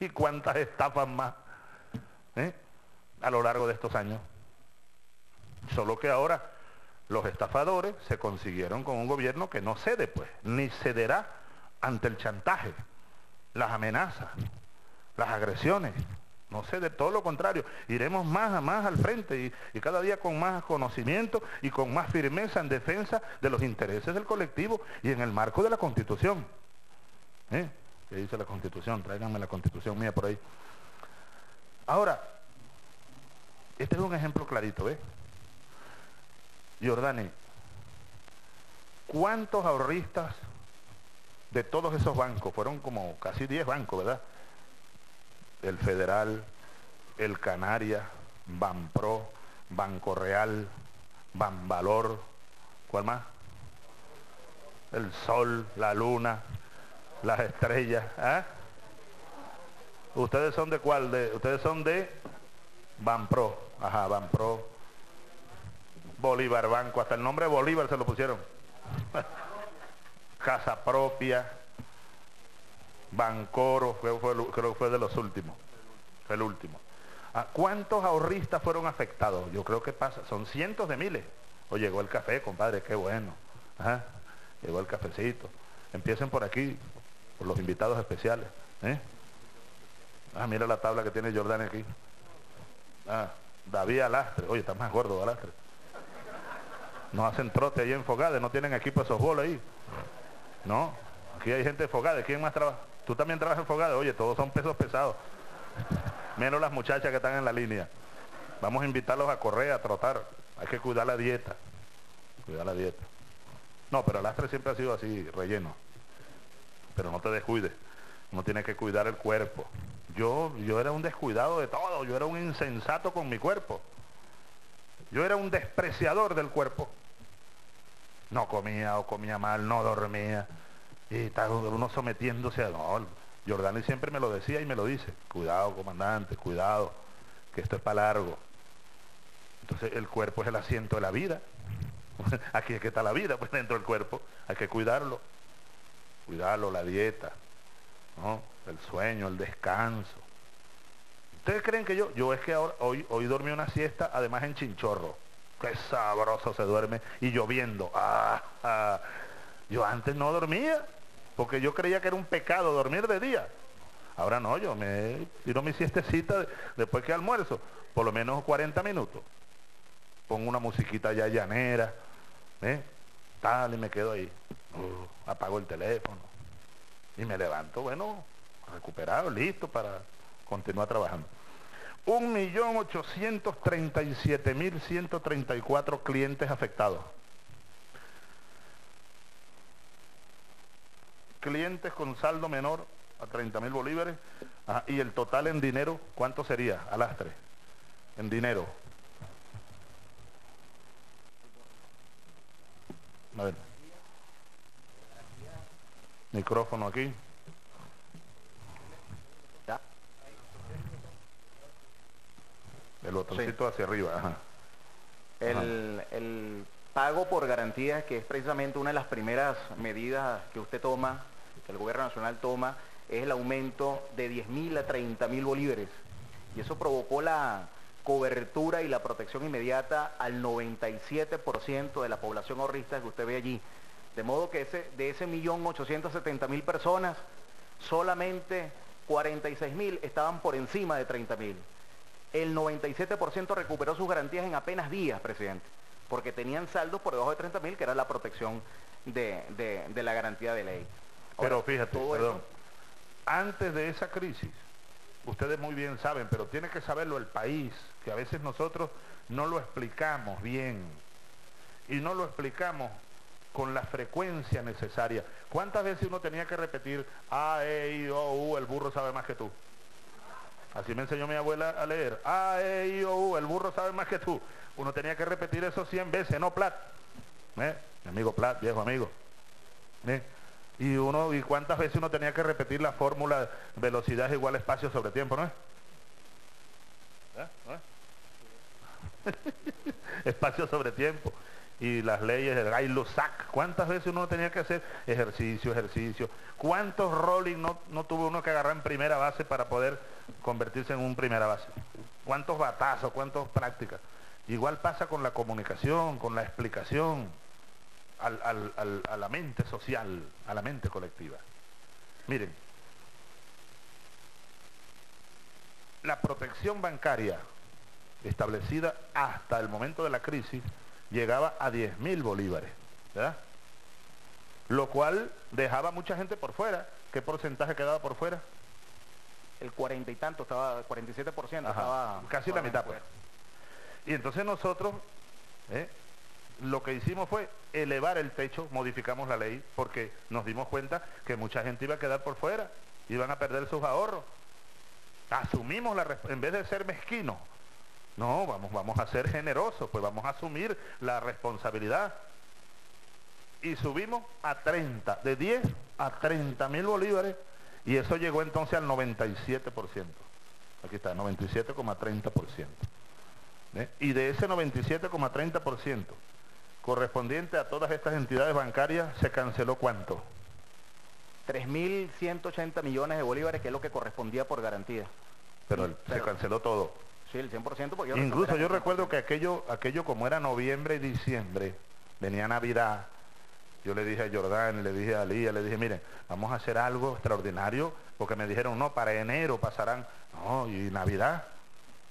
Y cuántas estafas más a lo largo de estos años. Solo que ahora los estafadores se consiguieron con un gobierno que no cede, pues, ni cederá ante el chantaje, las amenazas, las agresiones. No cede, todo lo contrario. Iremos más a más al frente y cada día con más conocimiento y con más firmeza en defensa de los intereses del colectivo y en el marco de la Constitución. ¿Qué dice la Constitución? Tráiganme la Constitución mía por ahí. Ahora, este es un ejemplo clarito, ¿ves? Jordani, ¿cuántos ahorristas de todos esos bancos? Fueron como casi 10 bancos, ¿verdad? El Federal, el Canarias, Banpro, Banco Real, Banvalor, ¿cuál más? El Sol, la Luna, las Estrellas, ¿eh? ¿Ustedes son de cuál? Ustedes son de Banpro, ajá, Banpro, Bolívar Banco, hasta el nombre de Bolívar se lo pusieron. Casa Propia, Bancoro, creo que fue de los últimos, el último. ¿Cuántos ahorristas fueron afectados? Yo creo que pasa, son cientos de miles. Oye, llegó el café, compadre, qué bueno. Ajá, llegó el cafecito. Empiecen por aquí, por los invitados especiales. Mira la tabla que tiene Jordán aquí. David Alastre, oye, está más gordo Alastre. No hacen trote ahí en Fogade, no tienen equipo de softball ahí. No, aquí hay gente de Fogade, ¿quién más trabaja? Tú también trabajas en Fogade, oye, todos son pesos pesados. Menos las muchachas que están en la línea. Vamos a invitarlos a correr, a trotar. Hay que cuidar la dieta. Cuidar la dieta. No, pero Alastre siempre ha sido así, relleno. Pero no te descuides. Uno tiene que cuidar el cuerpo. Yo era un descuidado de todo. Yo era un insensato con mi cuerpo. Yo era un despreciador del cuerpo. No comía o comía mal, no dormía. Y estaba uno sometiéndose a... No, Jordani siempre me lo decía y me lo dice. Cuidado, comandante, cuidado, que esto es para largo. Entonces el cuerpo es el asiento de la vida. Aquí es que está la vida, pues, dentro del cuerpo. Hay que cuidarlo. Cuidarlo, la dieta, ¿no? El sueño, el descanso. ¿Ustedes creen que yo? Yo es que ahora, hoy dormí una siesta, además en Chinchorro. Qué sabroso se duerme. Y lloviendo. Yo antes no dormía, porque yo creía que era un pecado dormir de día. Ahora no, yo me tiro mi siestecita después que almuerzo. Por lo menos 40 minutos. Pongo una musiquita ya llanera. Tal, y me quedo ahí. Apago el teléfono y me levanto, bueno, recuperado, listo para continuar trabajando. 1.837.134 clientes afectados, clientes con saldo menor a 30.000 bolívares. Y el total en dinero, ¿cuánto sería, Alastre? En dinero, a ver. Micrófono aquí. Ya. El botoncito, sí, hacia arriba. Ajá. El pago por garantías, que es precisamente una de las primeras medidas que usted toma, que el gobierno nacional toma, es el aumento de 10.000 a 30.000 bolívares. Y eso provocó la cobertura y la protección inmediata al 97% de la población ahorrista que usted ve allí. De modo que de ese 1.870.000 personas, solamente 46.000 estaban por encima de 30.000. El 97% recuperó sus garantías en apenas días, presidente, porque tenían saldos por debajo de 30.000, que era la protección de la garantía de ley. Ahora, pero fíjate, perdón, antes de esa crisis, ustedes muy bien saben, pero tiene que saberlo el país, que a veces nosotros no lo explicamos bien y no lo explicamos con la frecuencia necesaria. ¿Cuántas veces uno tenía que repetir A, E, I, O, U, el burro sabe más que tú? Así me enseñó mi abuela a leer. A, E, I, O, U, el burro sabe más que tú. Uno tenía que repetir eso 100 veces, ¿no, Plat? Mi amigo Plat, viejo amigo. ¿Y cuántas veces uno tenía que repetir la fórmula velocidad igual espacio sobre tiempo, ¿no es? ¿No es? Espacio sobre tiempo. y las leyes del GAILOSAC. ¿Cuántas veces uno tenía que hacer ejercicio? ¿Cuántos rolling no tuvo uno que agarrar en primera base para poder convertirse en un primera base? ¿Cuántos batazos? ¿Cuántas prácticas? Igual pasa con la comunicación, con la explicación a la mente social, a la mente colectiva. Miren, la protección bancaria establecida hasta el momento de la crisis llegaba a 10.000 bolívares, ¿verdad? Lo cual dejaba mucha gente por fuera. ¿Qué porcentaje quedaba por fuera? El 40 y tanto, estaba 47%. Ajá, estaba casi la mitad, pues. Y entonces nosotros lo que hicimos fue elevar el techo, modificamos la ley porque nos dimos cuenta que mucha gente iba a quedar por fuera, iban a perder sus ahorros. Asumimos la responsabilidad, en vez de ser mezquinos. No, vamos a ser generosos, pues vamos a asumir la responsabilidad. Y subimos a 30, de 10 a 30.000 bolívares, y eso llegó entonces al 97%. Aquí está, 97,30%. Y de ese 97,30% correspondiente a todas estas entidades bancarias, ¿se canceló cuánto? 3.180 millones de bolívares, que es lo que correspondía por garantía. Pero se canceló todo. Sí, el 100%, porque incluso yo recuerdo que aquello como era noviembre y diciembre, venía Navidad, yo le dije a Jordán, le dije a Lía, le dije, miren, vamos a hacer algo extraordinario, porque me dijeron, no, para enero pasarán, no, y Navidad,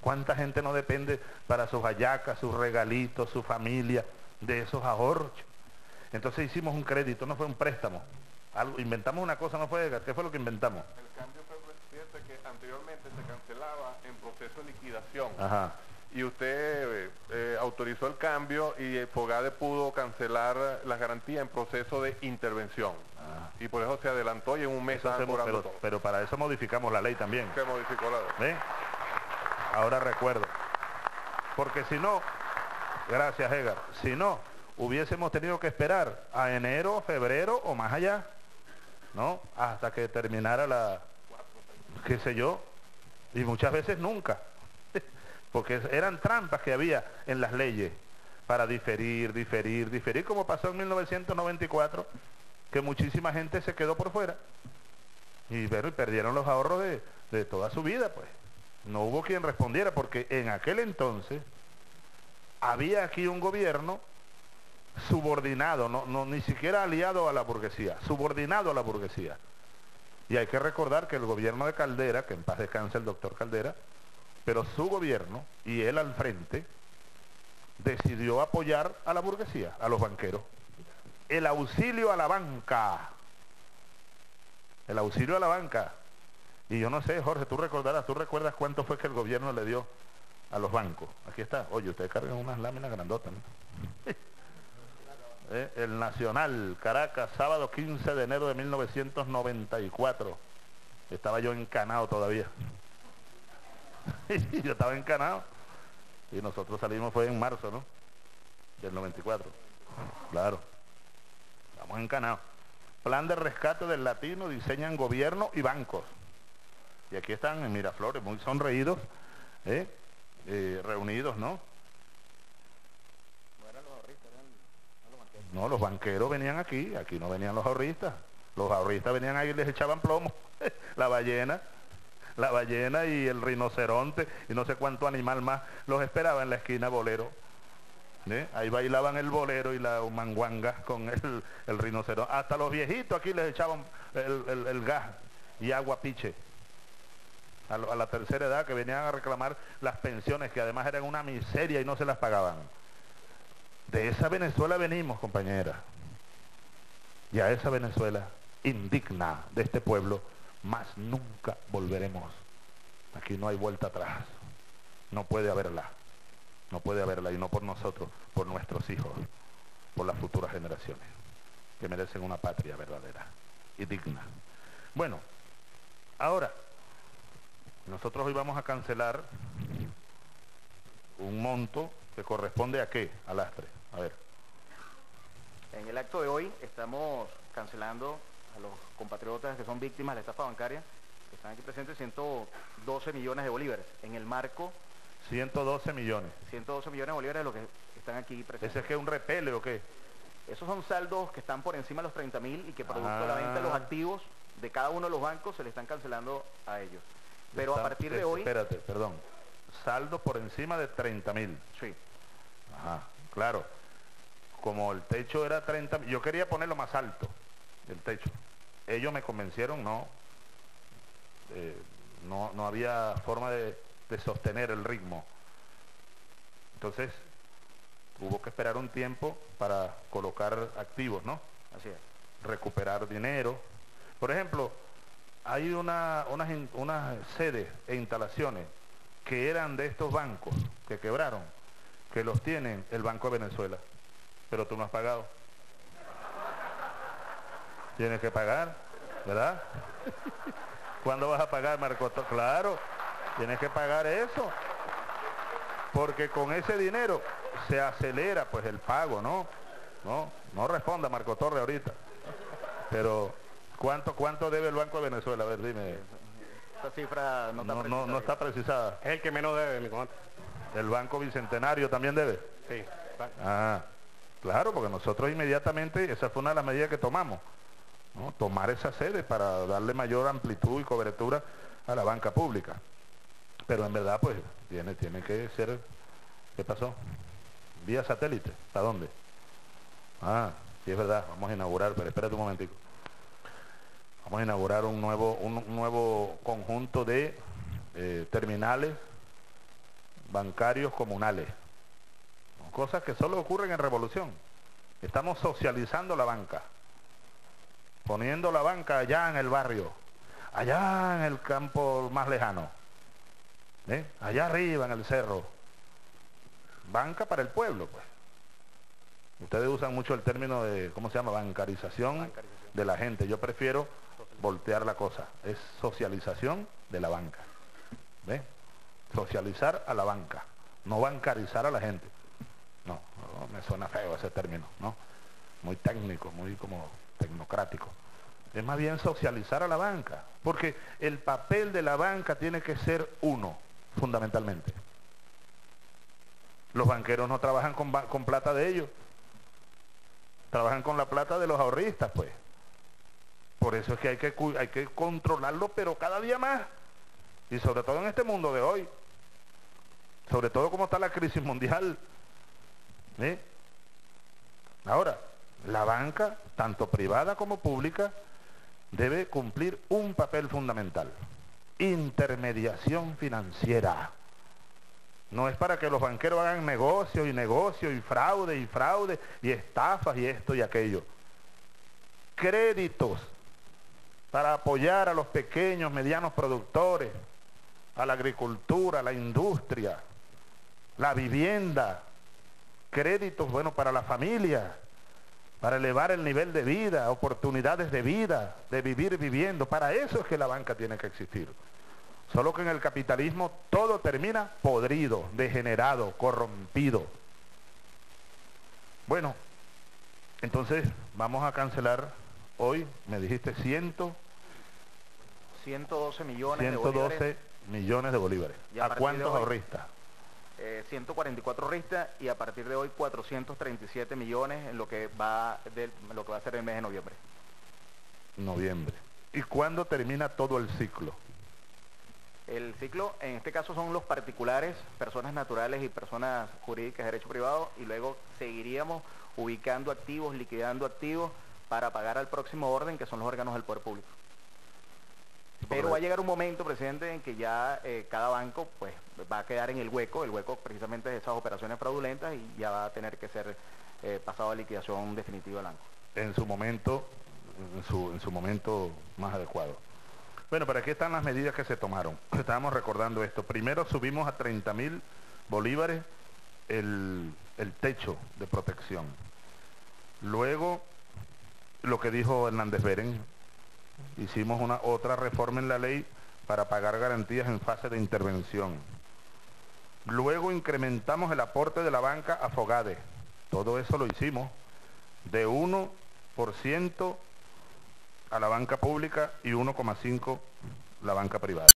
¿cuánta gente no depende para sus hallacas, sus regalitos, su familia, de esos ahorros? Entonces hicimos un crédito, no fue un préstamo, algo, inventamos una cosa, no fue, ¿qué fue lo que inventamos? El cambio fue, fíjate, que anteriormente se cancelaba en proceso de liquidación. Ajá. Y usted autorizó el cambio y Fogade pudo cancelar las garantías en proceso de intervención. Ajá. Y por eso se adelantó y en un mes estaban cobrando todo. Pero para eso modificamos la ley también. Se modificó la ley. ¿Eh? Ahora recuerdo. Porque si no, gracias Edgar, si no, hubiésemos tenido que esperar a enero, febrero o más allá, ¿no? Hasta que terminara la... qué sé yo, y muchas veces nunca, porque eran trampas que había en las leyes para diferir, como pasó en 1994, que muchísima gente se quedó por fuera y perdieron los ahorros de toda su vida, pues. No hubo quien respondiera, porque en aquel entonces había aquí un gobierno subordinado, ni siquiera aliado a la burguesía, subordinado a la burguesía. Y hay que recordar que el gobierno de Caldera, que en paz descanse el doctor Caldera, pero su gobierno, y él al frente, decidió apoyar a la burguesía, a los banqueros. El auxilio a la banca. El auxilio a la banca. Y yo no sé, Jorge, ¿tú recuerdas cuánto fue que el gobierno le dio a los bancos? Aquí está. Oye, ustedes cargan unas láminas grandotas, ¿no? El Nacional, Caracas, sábado 15 de enero de 1994. Estaba yo encanado todavía. Yo estaba encanado. Y nosotros salimos fue en marzo, ¿no? Del 94. Claro. Estamos encanados. Plan de rescate del latino, diseñan gobierno y bancos. Y aquí están en Miraflores, muy sonreídos, reunidos, ¿no? No, los banqueros venían aquí, aquí no venían los ahorristas venían ahí y les echaban plomo, la ballena y el rinoceronte y no sé cuánto animal más, los esperaba en la esquina bolero, ahí bailaban el bolero y la manguanga con el rinoceronte, hasta los viejitos aquí les echaban el gas y agua piche, a la tercera edad que venían a reclamar las pensiones que además eran una miseria y no se las pagaban. De esa Venezuela venimos, compañeras, y a esa Venezuela indigna de este pueblo, más nunca volveremos. Aquí no hay vuelta atrás, no puede haberla, y no por nosotros, por nuestros hijos, por las futuras generaciones, que merecen una patria verdadera y digna. Bueno, ahora, nosotros hoy vamos a cancelar un monto que corresponde a qué, Alastre. A ver. En el acto de hoy estamos cancelando a los compatriotas que son víctimas de la estafa bancaria, que están aquí presentes, 112 millones de bolívares, en el marco... 112 millones. 112 millones de bolívares, lo que están aquí presentes. ¿Ese es que es un repele o qué? Esos son saldos que están por encima de los 30.000 y que producto de la venta de los activos de cada uno de los bancos se le están cancelando a ellos. Pero a partir de hoy... Espérate, perdón. Saldo por encima de 30.000. Sí. Ajá, claro. Como el techo era 30.000, yo quería ponerlo más alto, el techo. Ellos me convencieron, no había forma de sostener el ritmo. Entonces, hubo que esperar un tiempo para colocar activos, ¿no? Así es. Recuperar dinero. Por ejemplo, hay unas sedes e instalaciones que eran de estos bancos que quebraron, que los tienen el Banco de Venezuela, pero tú no has pagado. Tienes que pagar, ¿verdad? ¿Cuándo vas a pagar, Marco? Claro, tienes que pagar eso, porque con ese dinero se acelera pues el pago, ¿no? No responda Marco Torre ahorita, pero ¿cuánto debe el Banco de Venezuela? A ver, dime. Esta cifra no está precisada. No está precisada. Es el que menos debe, mi comandante. ¿El Banco Bicentenario también debe? Sí. Claro, porque nosotros inmediatamente, esa fue una de las medidas que tomamos, ¿no? Tomar esa sede para darle mayor amplitud y cobertura a la banca pública. Pero en verdad, pues, tiene que ser... ¿Qué pasó? Vía satélite. ¿Para dónde? Ah, sí, es verdad, vamos a inaugurar, pero espérate un momentico. Vamos a inaugurar un nuevo conjunto de terminales bancarios comunales. Cosas que solo ocurren en Revolución. Estamos socializando la banca, poniendo la banca allá en el barrio, allá en el campo más lejano, allá arriba en el cerro. Banca para el pueblo, pues. Ustedes usan mucho el término de, ¿cómo se llama? Bancarización de la gente. Yo prefiero voltear la cosa. Es socialización de la banca. ¿Ves? Socializar a la banca, no bancarizar a la gente. No, me suena feo ese término, ¿no? Muy técnico, muy como tecnocrático. Es más bien socializar a la banca, porque el papel de la banca tiene que ser uno, fundamentalmente. Los banqueros no trabajan con plata de ellos, trabajan con la plata de los ahorristas, pues. Por eso es que hay que controlarlo, pero cada día más, y sobre todo en este mundo de hoy, sobre todo como está la crisis mundial. Ahora, la banca, tanto privada como pública, debe cumplir un papel fundamental: intermediación financiera. No es para que los banqueros hagan negocio y fraude y fraude y estafas y esto y aquello. Créditos para apoyar a los pequeños, medianos productores, a la agricultura, a la industria, la vivienda. Créditos, bueno, para la familia, para elevar el nivel de vida, oportunidades de vida, de vivir viviendo. Para eso es que la banca tiene que existir. Solo que en el capitalismo todo termina podrido, degenerado, corrompido. Bueno, entonces vamos a cancelar hoy, me dijiste, 112 millones de bolívares. ¿A cuántos ahorristas? 144 ahorristas, y a partir de hoy 437 millones en lo que va a ser el mes de noviembre. Noviembre. ¿Y cuándo termina todo el ciclo? El ciclo, en este caso, son los particulares, personas naturales y personas jurídicas de derecho privado, y luego seguiríamos ubicando activos, liquidando activos para pagar al próximo orden, que son los órganos del poder público. Pero va a llegar un momento, presidente, en que ya cada banco pues va a quedar en el hueco precisamente de esas operaciones fraudulentas, y ya va a tener que ser pasado a liquidación definitiva el banco. En su momento más adecuado. Bueno, pero aquí están las medidas que se tomaron. Estábamos recordando esto. Primero subimos a 30.000 bolívares el techo de protección. Luego, lo que dijo Hernández Beren, hicimos otra reforma en la ley para pagar garantías en fase de intervención. Luego incrementamos el aporte de la banca a Fogade. Todo eso lo hicimos de 1% a la banca pública y 1,5% la banca privada.